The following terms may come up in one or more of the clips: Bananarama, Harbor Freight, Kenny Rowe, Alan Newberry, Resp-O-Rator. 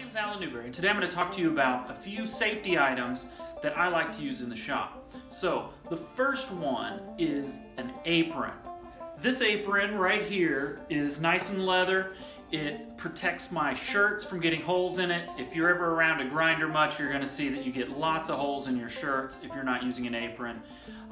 My name's Alan Newberry, and today I'm going to talk to you about a few safety items that I like to use in the shop. So the first one is an apron. This apron right here is nice and leather. It protects my shirts from getting holes in it. If you're ever around a grinder much, you're going to see that you get lots of holes in your shirts if you're not using an apron.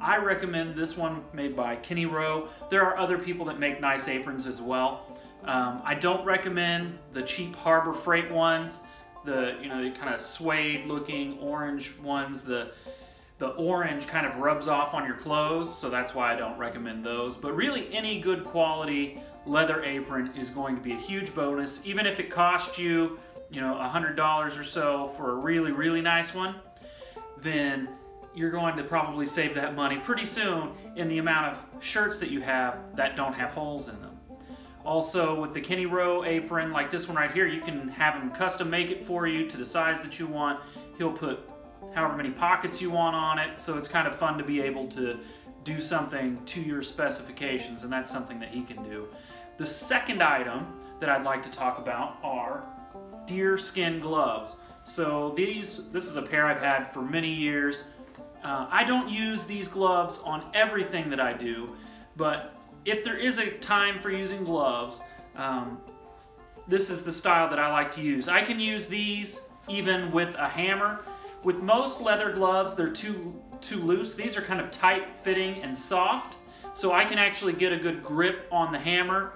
I recommend this one made by Kenny Rowe. There are other people that make nice aprons as well. I don't recommend the cheap Harbor Freight ones, the kind of suede looking orange ones. The orange kind of rubs off on your clothes, so that's why I don't recommend those. But really, any good quality leather apron is going to be a huge bonus, even if it costs you, $100 or so for a really, really nice one. Then you're going to probably save that money pretty soon in the amount of shirts that you have that don't have holes in them. Also, with the Kenny Rowe apron, like this one right here, you can have him custom make it for you to the size that you want. He'll put however many pockets you want on it, so it's kind of fun to be able to do something to your specifications, and that's something that he can do. The second item that I'd like to talk about are deerskin gloves. So this is a pair I've had for many years. I don't use these gloves on everything that I do, but if there is a time for using gloves, this is the style that I like to use. I can use these even with a hammer. With most leather gloves, they're too loose. These are kind of tight-fitting and soft, so I can actually get a good grip on the hammer.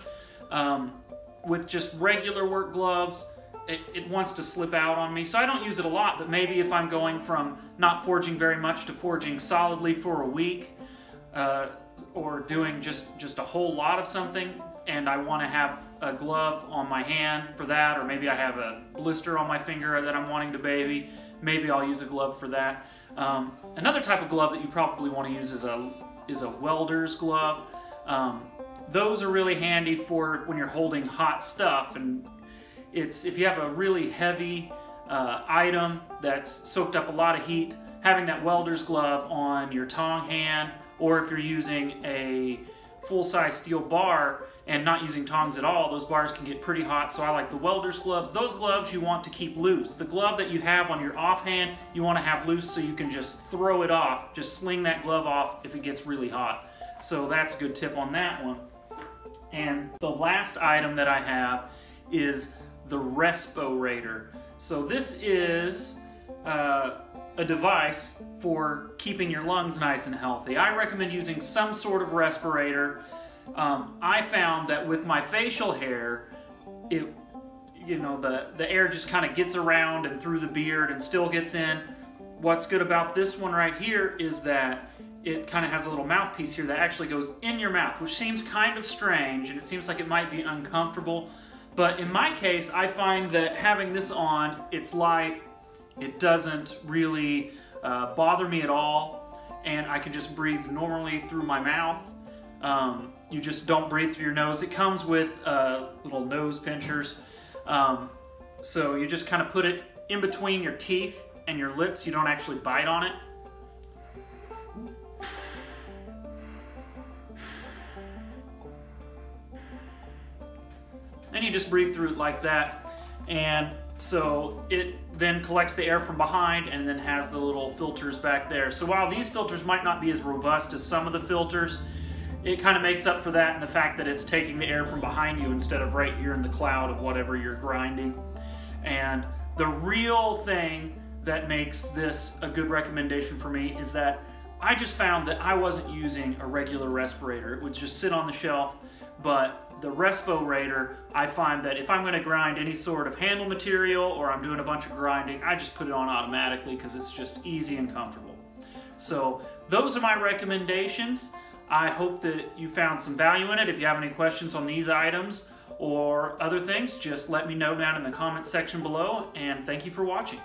With just regular work gloves, it wants to slip out on me, so I don't use it a lot, but maybe if I'm going from not forging very much to forging solidly for a week, or doing just a whole lot of something, and I want to have a glove on my hand for that, or maybe I have a blister on my finger that I'm wanting to baby, maybe I'll use a glove for that. Another type of glove that you probably want to use is a welder's glove. Those are really handy for when you're holding hot stuff, and if you have a really heavy item that's soaked up a lot of heat, having that welder's glove on your tong hand, or if you're using a full-size steel bar and not using tongs at all, those bars can get pretty hot, so I like the welder's gloves. Those gloves you want to keep loose. The glove that you have on your offhand, you want to have loose so you can just throw it off, just sling that glove off if it gets really hot. So that's a good tip on that one. And the last item that I have is the Resp-O-Rator. So this is a device for keeping your lungs nice and healthy. I recommend using some sort of respirator. I found that with my facial hair, the air just kind of gets around and through the beard and still gets in. What's good about this one right here is that it kind of has a little mouthpiece here that actually goes in your mouth, which seems kind of strange, and it seems like it might be uncomfortable. But in my case, I find that having this on, it's light. It doesn't really bother me at all, and I can just breathe normally through my mouth. You just don't breathe through your nose. It comes with little nose pinchers, so you just kind of put it in between your teeth and your lips. You don't actually bite on it. And you just breathe through it like that, and so it then collects the air from behind and then has the little filters back there. So while these filters might not be as robust as some of the filters, it kind of makes up for that in the fact that it's taking the air from behind you instead of right here in the cloud of whatever you're grinding. And the real thing that makes this a good recommendation for me is that I just found that I wasn't using a regular respirator. It would just sit on the shelf, but the Resp-O-Rator, I find that if I'm going to grind any sort of handle material or I'm doing a bunch of grinding, I just put it on automatically because it's just easy and comfortable. So those are my recommendations. I hope that you found some value in it. If you have any questions on these items or other things, just let me know down in the comment section below, and thank you for watching.